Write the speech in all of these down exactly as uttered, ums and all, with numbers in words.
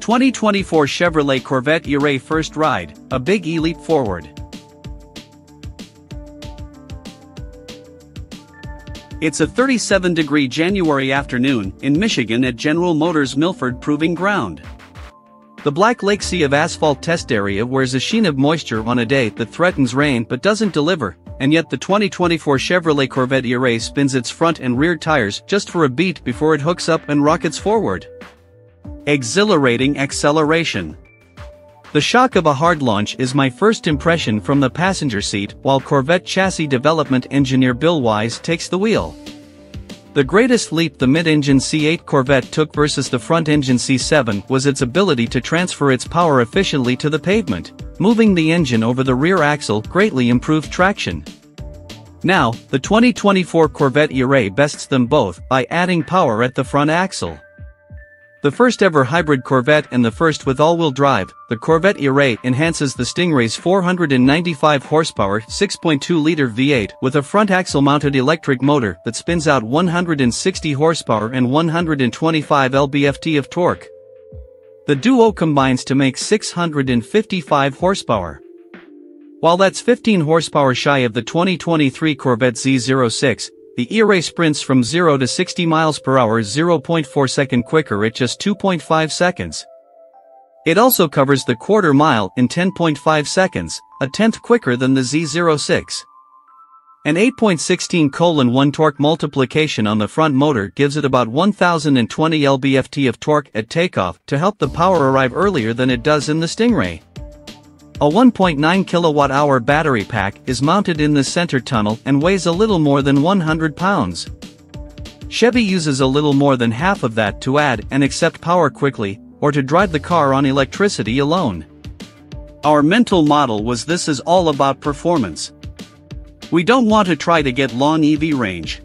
twenty twenty-four Chevrolet Corvette E-Ray first ride, a big E-leap forward. It's a thirty-seven degree January afternoon in Michigan at General Motors' Milford Proving Ground. The Black Lake Sea of Asphalt test area wears a sheen of moisture on a day that threatens rain but doesn't deliver, and yet the twenty twenty-four Chevrolet Corvette E-Ray spins its front and rear tires just for a beat before it hooks up and rockets forward. Exhilarating acceleration. The shock of a hard launch is my first impression from the passenger seat while Corvette chassis development engineer Bill Wise takes the wheel. The greatest leap the mid-engine C eight Corvette took versus the front-engine C seven was its ability to transfer its power efficiently to the pavement. Moving the engine over the rear axle greatly improved traction. Now, the twenty twenty-four Corvette E-Ray bests them both by adding power at the front axle. The first-ever hybrid Corvette and the first with all-wheel drive, the Corvette E-Ray enhances the Stingray's four hundred ninety-five horsepower six point two liter V eight with a front-axle-mounted electric motor that spins out one hundred sixty horsepower and one hundred twenty-five pound-feet of torque. The duo combines to make six hundred fifty-five horsepower. While that's fifteen horsepower shy of the twenty twenty-three Corvette Z oh six, the E-Ray sprints from zero to sixty miles per hour zero point four seconds quicker at just two point five seconds. It also covers the quarter mile in ten point five seconds, a tenth quicker than the Z oh six. An eight point one six colon one torque multiplication on the front motor gives it about one thousand twenty pound-feet of torque at takeoff to help the power arrive earlier than it does in the Stingray. A one point nine kilowatt hour battery pack is mounted in the center tunnel and weighs a little more than one hundred pounds. Chevy uses a little more than half of that to add and accept power quickly, or to drive the car on electricity alone. Our mental model was this is all about performance. We don't want to try to get long E V range.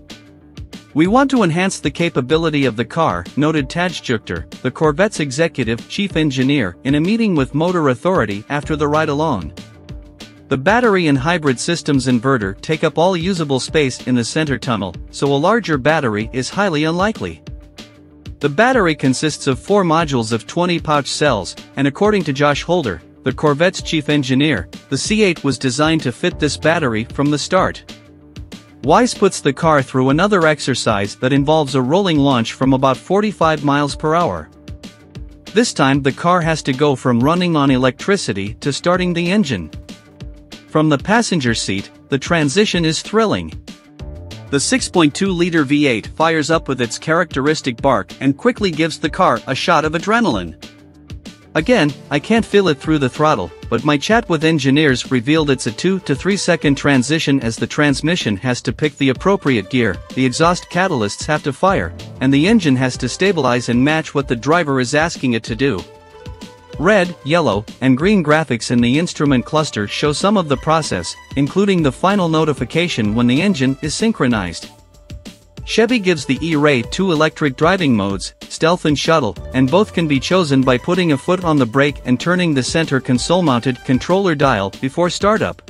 We want to enhance the capability of the car, noted Tadge Juechter, the Corvette's executive chief engineer, in a meeting with Motor Authority after the ride-along. The battery and hybrid system's inverter take up all usable space in the center tunnel, so a larger battery is highly unlikely. The battery consists of four modules of twenty pouch cells, and according to Josh Holder, the Corvette's chief engineer, the C eight was designed to fit this battery from the start. Wise puts the car through another exercise that involves a rolling launch from about forty-five miles per hour. This time the car has to go from running on electricity to starting the engine. From the passenger seat, the transition is thrilling. The six point two liter V eight fires up with its characteristic bark and quickly gives the car a shot of adrenaline. Again, I can't feel it through the throttle, but my chat with engineers revealed it's a two to three second transition as the transmission has to pick the appropriate gear, the exhaust catalysts have to fire, and the engine has to stabilize and match what the driver is asking it to do. Red, yellow, and green graphics in the instrument cluster show some of the process, including the final notification when the engine is synchronized. Chevy gives the E-Ray two electric driving modes, stealth and shuttle, and both can be chosen by putting a foot on the brake and turning the center console-mounted controller dial before startup.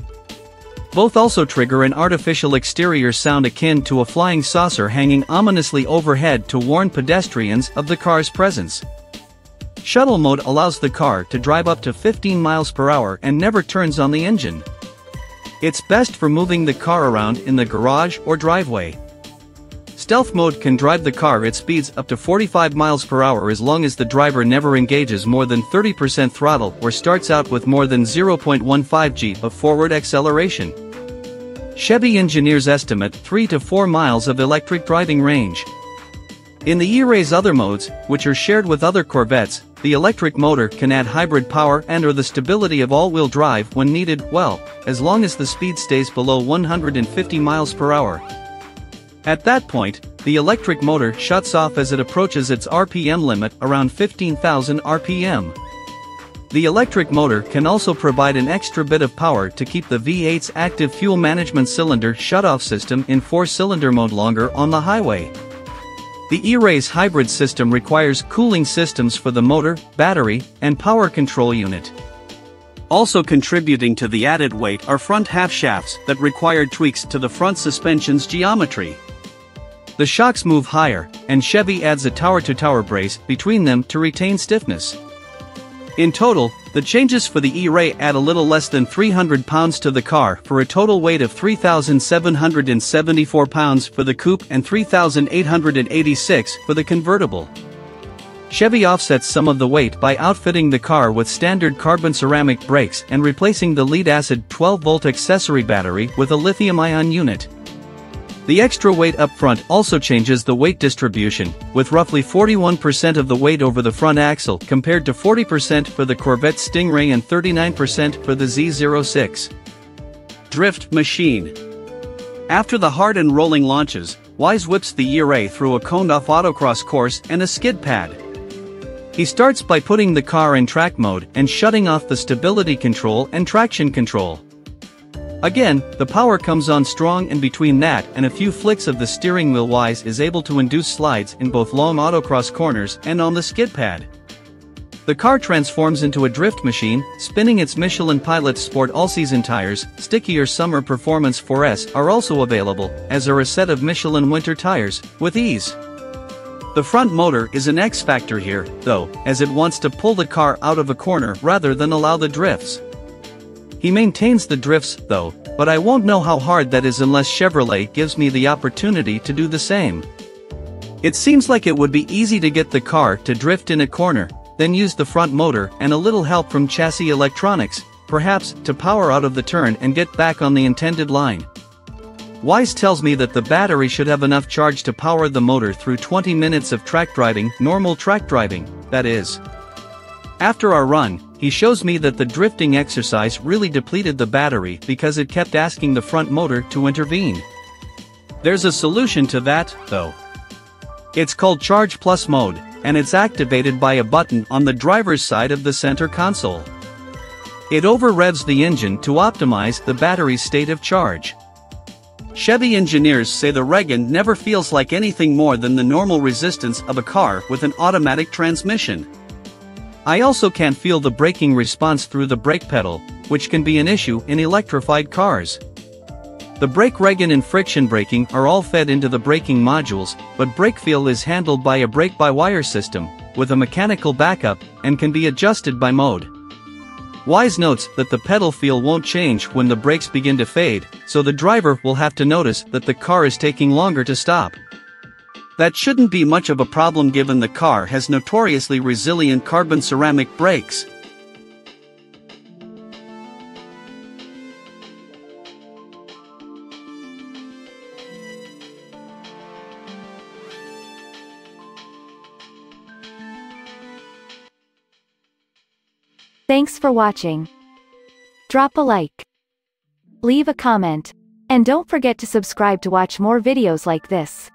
Both also trigger an artificial exterior sound akin to a flying saucer hanging ominously overhead to warn pedestrians of the car's presence. Shuttle mode allows the car to drive up to fifteen miles per hour and never turns on the engine. It's best for moving the car around in the garage or driveway. Stealth mode can drive the car at speeds up to forty-five miles per hour as long as the driver never engages more than thirty percent throttle or starts out with more than zero point one five gee of forward acceleration. Chevy engineers estimate three to four miles of electric driving range. In the E-Ray's other modes, which are shared with other Corvettes, the electric motor can add hybrid power and/or the stability of all-wheel drive when needed, well, as long as the speed stays below one hundred fifty miles per hour. At that point, the electric motor shuts off as it approaches its R P M limit around fifteen thousand R P M. The electric motor can also provide an extra bit of power to keep the V eight's active fuel management cylinder shutoff system in four-cylinder mode longer on the highway. The E-Ray's hybrid system requires cooling systems for the motor, battery, and power control unit. Also contributing to the added weight are front half-shafts that required tweaks to the front suspension's geometry. The shocks move higher, and Chevy adds a tower-to-tower brace between them to retain stiffness. In total, the changes for the E-Ray add a little less than three hundred pounds to the car for a total weight of three thousand seven hundred seventy-four pounds for the coupe and three thousand eight hundred eighty-six for the convertible. Chevy offsets some of the weight by outfitting the car with standard carbon ceramic brakes and replacing the lead-acid twelve volt accessory battery with a lithium-ion unit. The extra weight up front also changes the weight distribution, with roughly forty-one percent of the weight over the front axle compared to forty percent for the Corvette Stingray and thirty-nine percent for the Z oh six. Drift machine. After the hard and rolling launches, Wise whips the E-Ray through a coned-off autocross course and a skid pad. He starts by putting the car in track mode and shutting off the stability control and traction control. Again, the power comes on strong, and between that and a few flicks of the steering wheel, Wise is able to induce slides in both long autocross corners and on the skid pad. The car transforms into a drift machine, spinning. Its Michelin Pilot Sport all-season tires, stickier summer Performance four S are also available, as are a set of Michelin winter tires, with ease. The front motor is an X-factor here, though, as it wants to pull the car out of a corner rather than allow the drifts. He maintains the drifts, though, but I won't know how hard that is unless Chevrolet gives me the opportunity to do the same. It seems like it would be easy to get the car to drift in a corner, then use the front motor and a little help from chassis electronics, perhaps, to power out of the turn and get back on the intended line. Wise tells me that the battery should have enough charge to power the motor through twenty minutes of track driving, normal track driving, that is. After our run, he shows me that the drifting exercise really depleted the battery because it kept asking the front motor to intervene. There's a solution to that, though. It's called Charge Plus mode, and it's activated by a button on the driver's side of the center console. It over-revs the engine to optimize the battery's state of charge. Chevy engineers say the Regan never feels like anything more than the normal resistance of a car with an automatic transmission. I also can't feel the braking response through the brake pedal, which can be an issue in electrified cars. The brake Regan and friction braking are all fed into the braking modules, but brake feel is handled by a brake-by-wire system, with a mechanical backup, and can be adjusted by mode. Wise notes that the pedal feel won't change when the brakes begin to fade, so the driver will have to notice that the car is taking longer to stop. That shouldn't be much of a problem given the car has notoriously resilient carbon ceramic brakes. Thanks for watching. Drop a like, leave a comment, and don't forget to subscribe to watch more videos like this.